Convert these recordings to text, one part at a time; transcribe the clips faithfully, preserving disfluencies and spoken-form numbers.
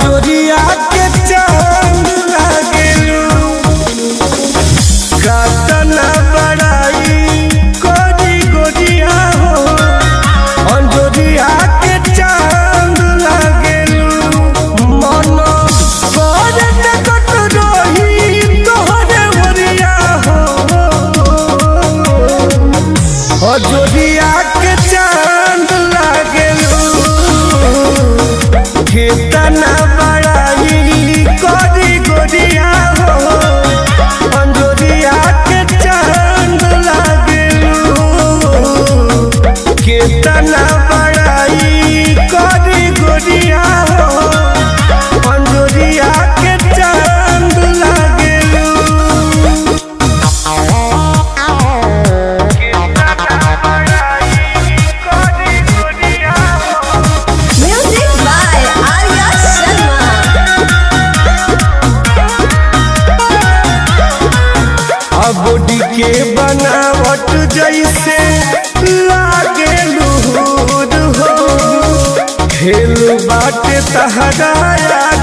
जोरिया के चांद लागेलू कातना बड़ाई गोरी गोरिया हो अंजोरिया के चांद लागेलू मन गोरे तक रोही तोहरे वरिया हो अंजोरिया के चांद लागेलू कितना बॉडी के बनावट जैसे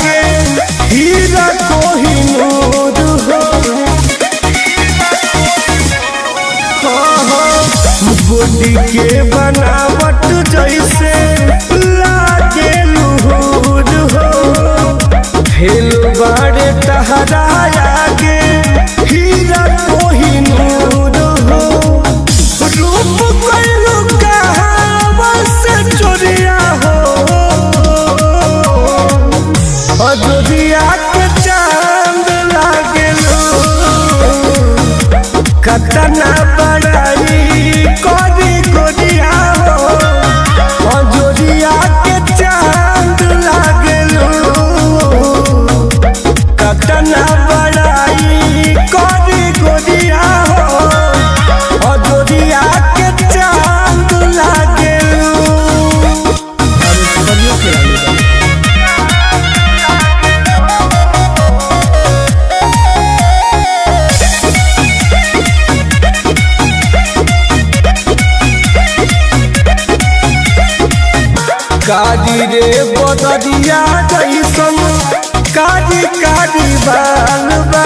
लागे लूर हो खेलू बाटे तहरा आगे हीरा कोहिनूर हो बॉडी के बनावट जैसे लागे लूर हो खेलू बाटे तहरा आगे हीरा कतना बड़ाई कोरी कोरिया हो अंजोरिया के चांद लागेलू कतना बड़ाई कोरी कोरिया हो अंजोरिया के चांद लागेलू। काजी रे बदरिया जैसन काजी काजी बाल बा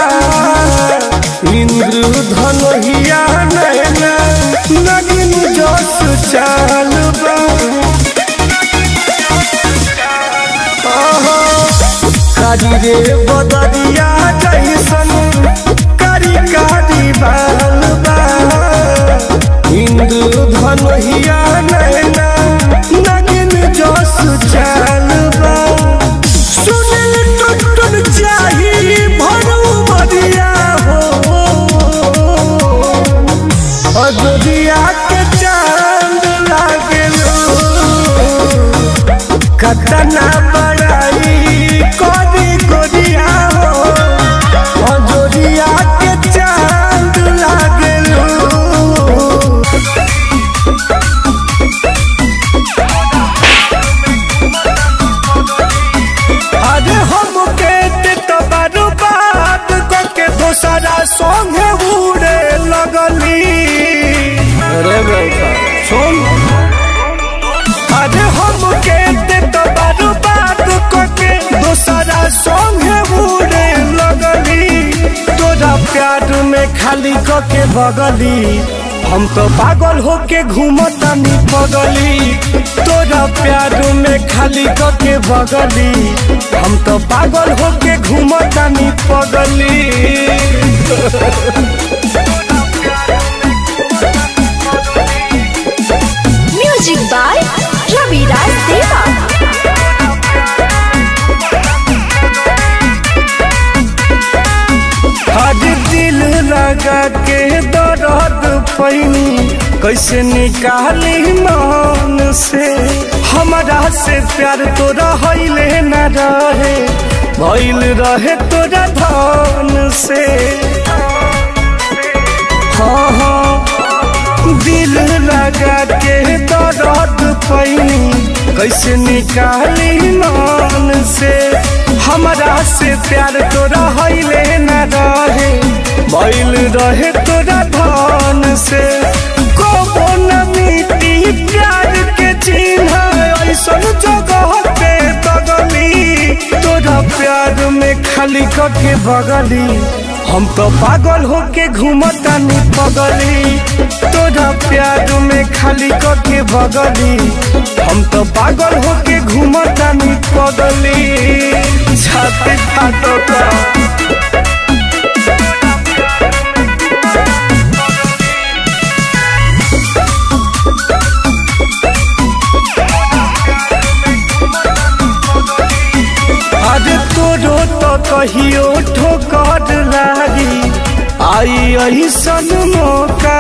इंद्रधनुहिया नैना नगीन जस चाल बा काजी रे बदरिया जैसन कारी काजी बाल बा इंद्रधनुहिया नैना कतना बड़ाई कोरी कोरिया हो अंजोरिया के चांद लागेलू। अरे हम के तो बर्बाद करके दोसरा संगे उड़े लगली अरे हम के सारा सॉन्ग है उड़े लगली तोरा प्यार में खाली कके बगली हम तो पागल होके घूमतानी पगली तोरा प्यार में खाली कके बगली हम तो पागल होके घूमतानी पगली म्यूजिक बाय रवि राज देवा। दिल लगा के दर्द पैनी कैसे निकाली मन से हमारा से प्यार तोरा हईले न रहे भइल रहे तोरा धन से हाँ हाँ दिल लगा के दर्द पैनी कैसे निकाली मन से हमारा से प्यार तोरा हईले न रहे भइल रहे तोरा धन से कबो न मिटी प्यार के चिन्ह ऐसन जगह पे तगली तोरा प्यार में खाली कके बगली हम तो पागल होके घूमतानी पगली। तोरा प्यार में खाली कके बगली हम तो पागल होके घूमतानी पगली। छाती फाटो तोरो तो कहियो ठोकर लागी आई ऐसन मौका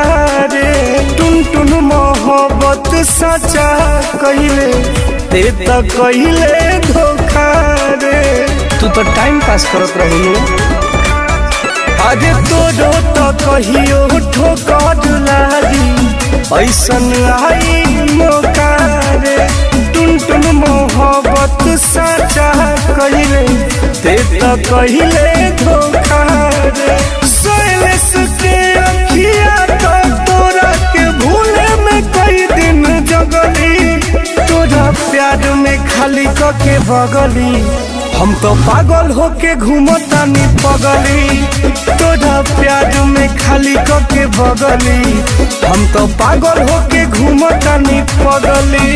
रे। टुनटुन मोहब्बत सचा कहिले ते त कहिले धोखा रे। तू तो टाइम पास करत रहिए। अरे तोरो तो कहियो ठोकर लागी ऐसन आई मौका रे। टुनटुन मोहब्बत सचा कहिले ते तो कहिले धोखा रे। सोएलेस के अखिया तो तोरा के भूले में कई दिन जगली। तोरा प्यार में खाली कके बगली हम तो पागल होके घूमतानी पगली। तोरा प्यार में खाली कके बगली हम तो पागल होके घूमतानी पगली।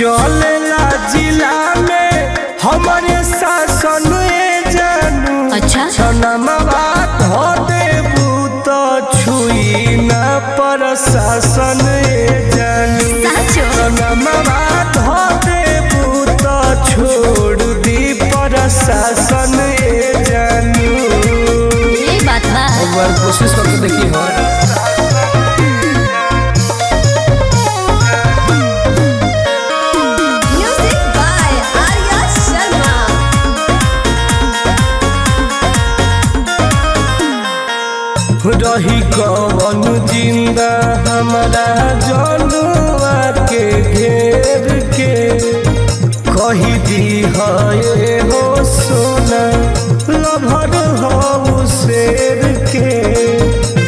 चलेला जिला में हमारे शासन जानू। अच्छा छनमवा धो देबू तो छुई ना पर शासन जानू। छनमवा धो देबू तो छोड़ दी पर शासन जानू। एक बार कोशिश करके देखी हो। रही कौन जिंदा हमारा जनुआ के घेर के कही दी है हो सोना लभर हो शेर के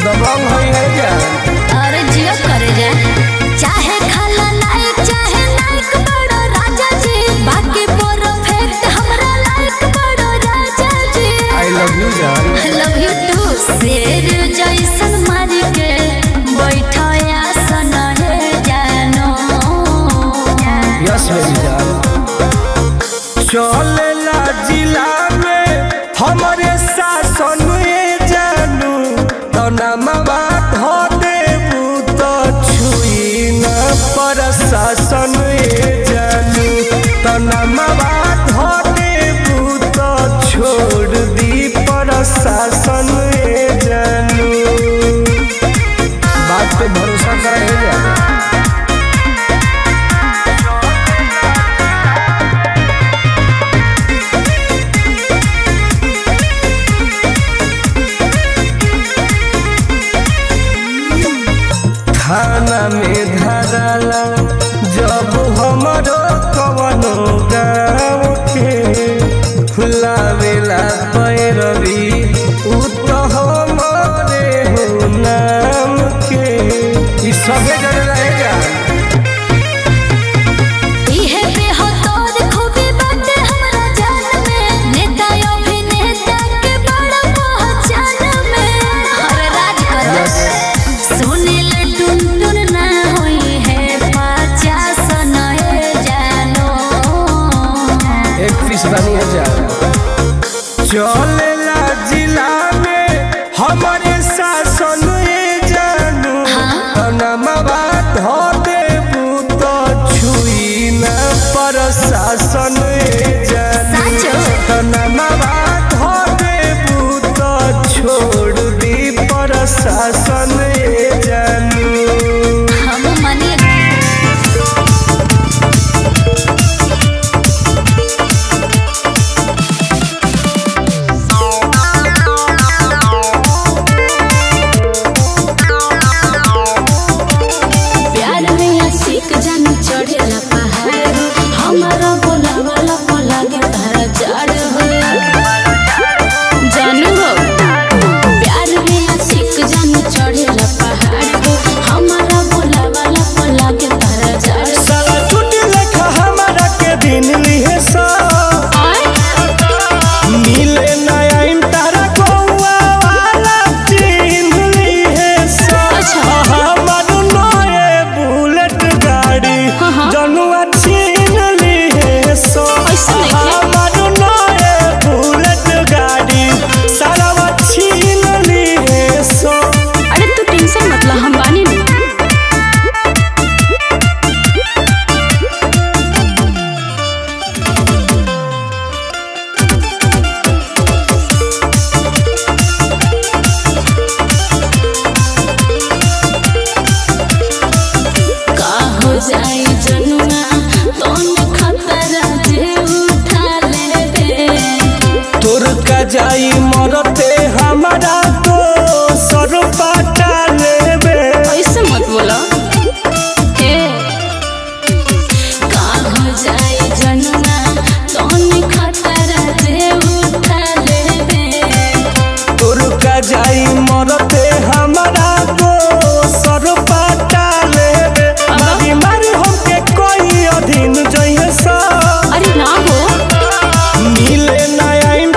दबाव है जा और जियो करे जा चाहे खाला नहीं चाहे नाइक बड़ो राजा जी बाकी परफेक्ट हमरा लाइक बड़ो राजा जी। आई लव यू जान आई लव यू टू शेर जैसन मारी के बैठो आसन है जानो। यस मेरी जान चलेला जिला में हमारे शासन ये जानू। तो नामवा धो देबू तो छुई ना पर शासन ये जानू। तो नामवा धो देबू तो छोड़ दी पर शासन भरोसा कराएगा। थाना में धराला जब हमारो कवनो गाँव के खुला वेला पैरवी सबे जने रहेगा। इहे पे हो तोर खूबी बाटे हमरा जान में नेता अभिनेता के बड़ा पहचान में हर राज कर सुने ले टुनटुन ना होई है पाचा सनए जानो। एक पीस बनी है जा चलेला जिला में हमारे शासन धो देबू तो छुई ना। प्रशासन छोड़ दी प्रशासन जाई मरते हमारा तो सर पटा लेबे ऐसे मत बोला हे का हो जाई जनुआ तोन खतरा दे उठा लेबे तोर का जाई मरते हमारा तो सर पटा लेबे मारी मारी हमके कोई अधीन जइए सा अरे ना हो मिले नयाइन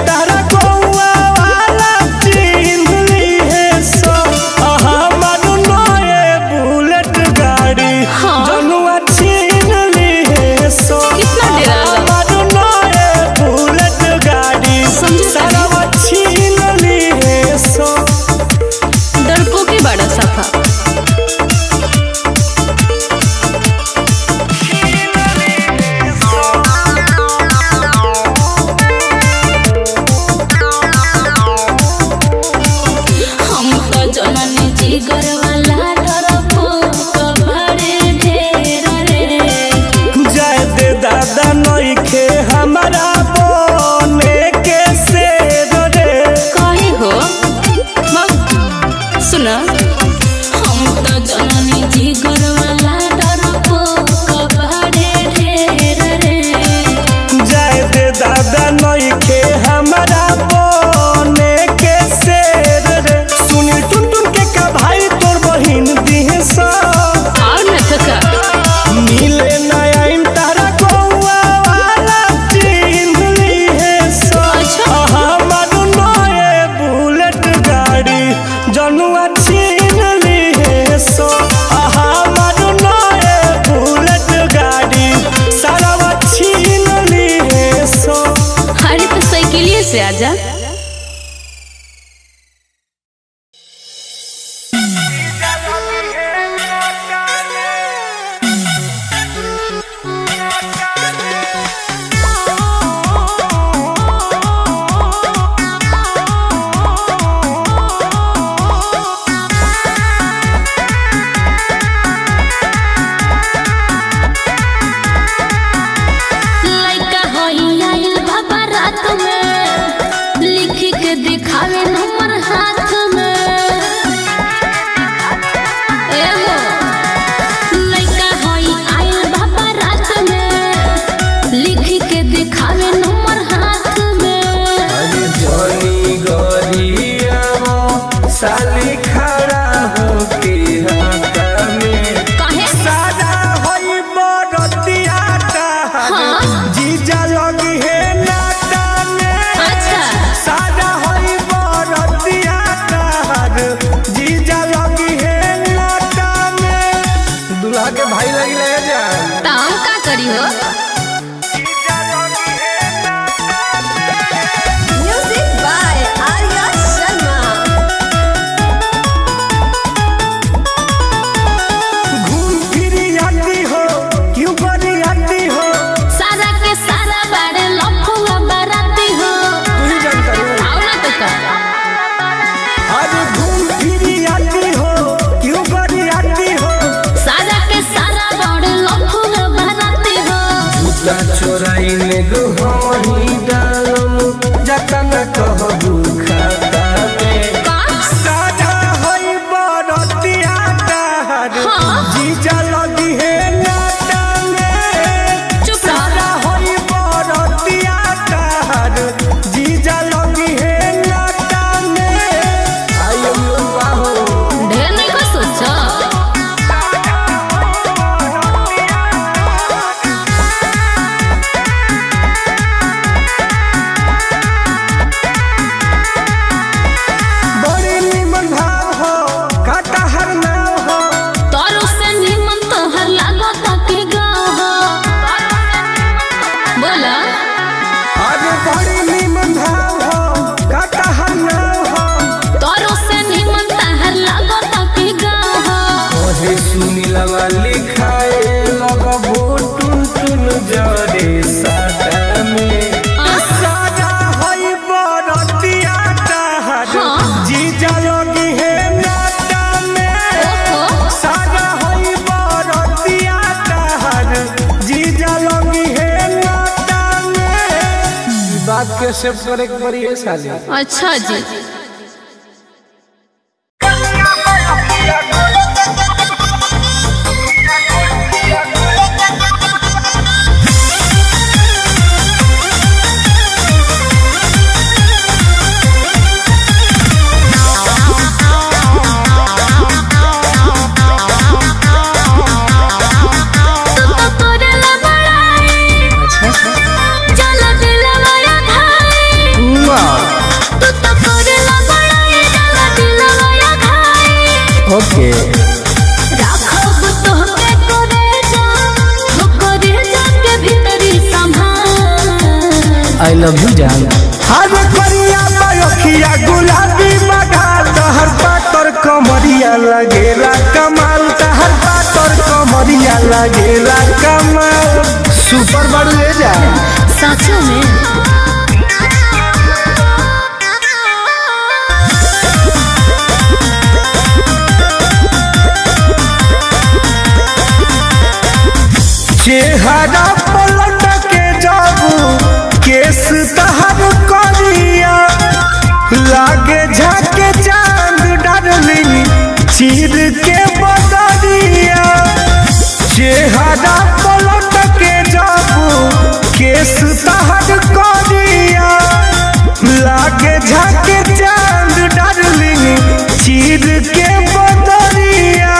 आजा ना चोराई में गोहरी डालम जता न कहू खाता पे सादा होई बरतिया तार जीजा लगी है नाता में सादा होई बरतिया तार जीजा लगी है नाता में आयो युवा हो ढेर नहीं को सोचा आपके सेव पर एक बार ये शादी अच्छा जी ओके राखो तो के करे जा तो करे जा के भीतरी संभाल आई लव यू जान हर करिया बखिया गुलाबी मगा तहर पातर कमरिया लगेला कमाल तहर पातर कमरिया लगेला कमाल सुपर बड़ू ले जा सच में चेहरा पलट के जाबू केस तहर करिया लागे झाके चांद डार्लिंग चीर के बदरिया चेहरा पलट के जाबू केस तहर करिया लागे झाके चांद डार्लिंग चीर के बदरिया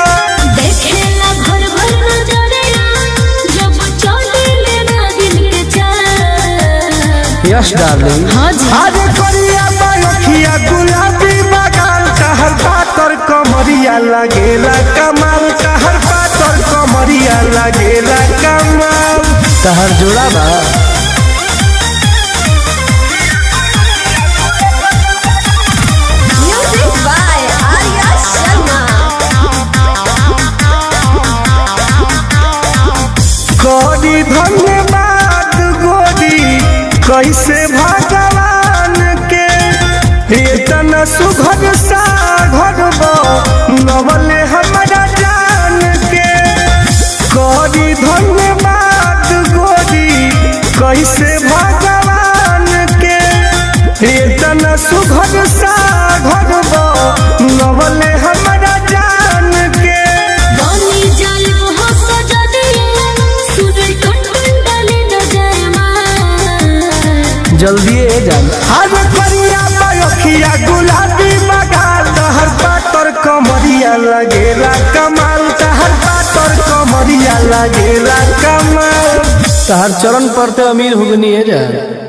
यस डार्लिंग हरे करिया बखिया गुलाबी बगान तहर पातर कमरिया लगेला कमाल तहर पातर कमरिया लगेला कमाल तहर जोड़ा बा कैसे भगवान के एतन सुभग सागर बो नवले हमारा जान के करी धन्यवाद गोरी कैसे भगवान के एतन सुभग सागर बो नवले हमारा जान के जल्दी ए जान हर करिया बखिया गुलाबी बगान तहर पातर कमरिया लगेला कमाल तहर पातर कमरिया लगेला कमाल तहर चरण पर ते अमीर हुगनी ए जान।